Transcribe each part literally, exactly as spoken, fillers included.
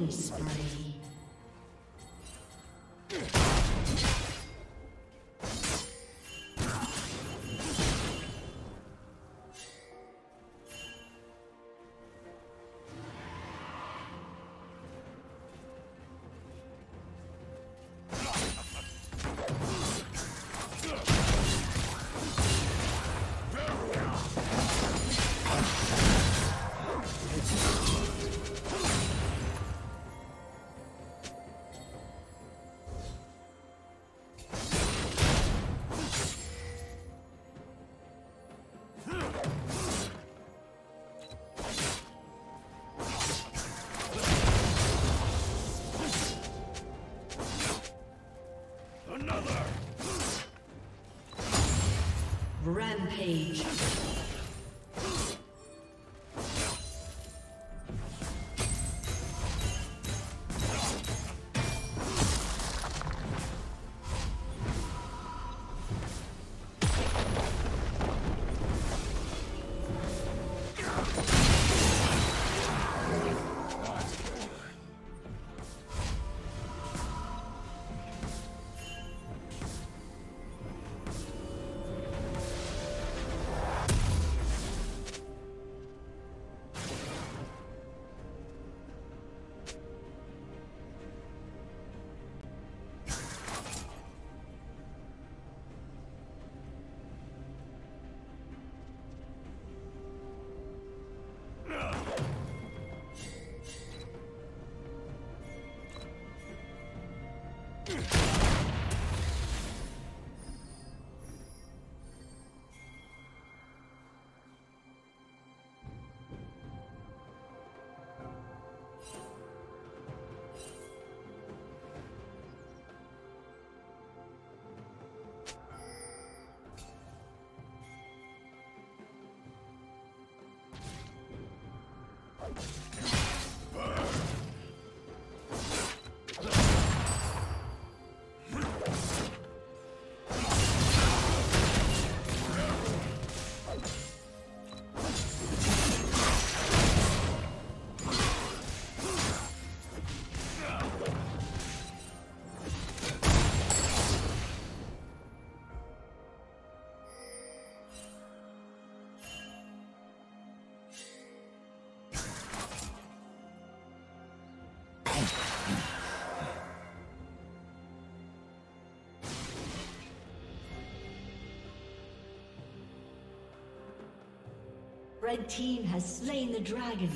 Killing spree. Rampage. Red team has slain the dragon.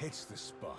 Hits the spot.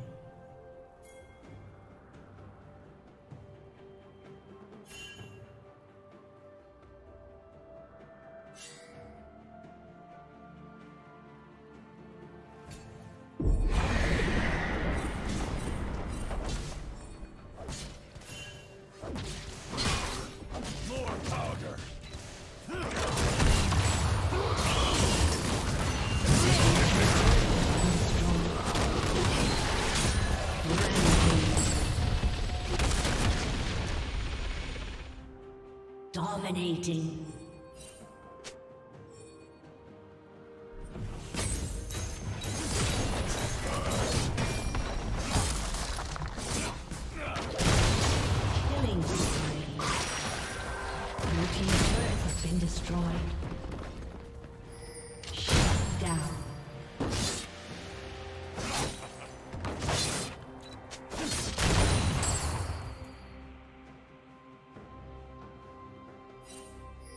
Dominating. Killing spree. Your team's turret has been destroyed.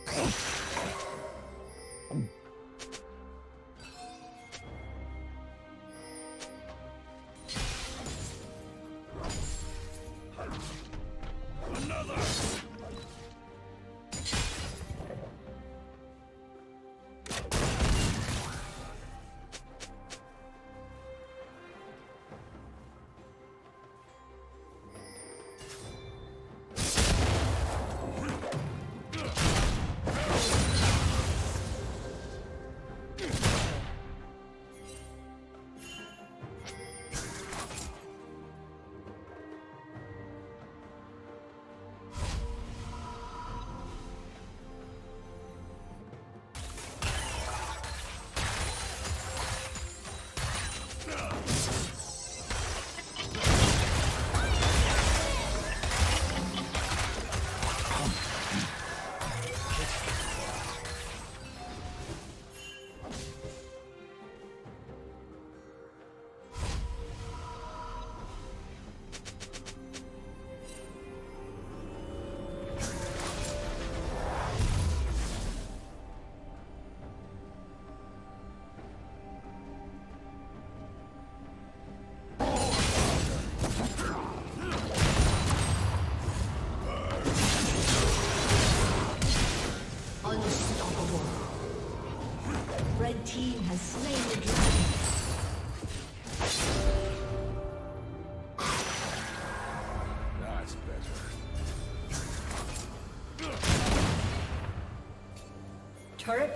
Turret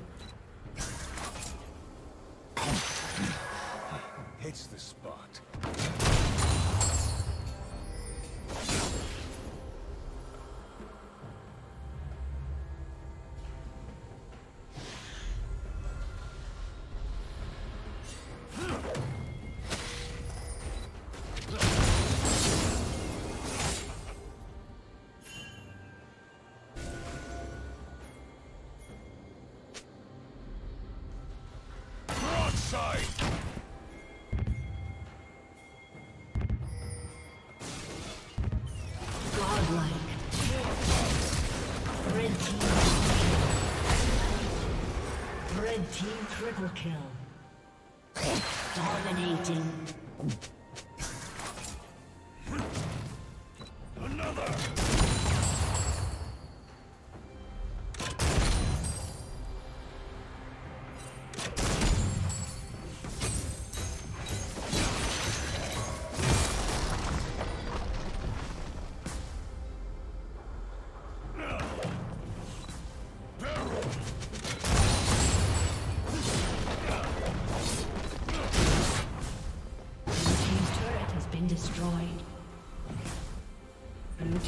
Hits the spot. Team triple kill. Dominating. Another. destroyed. Blue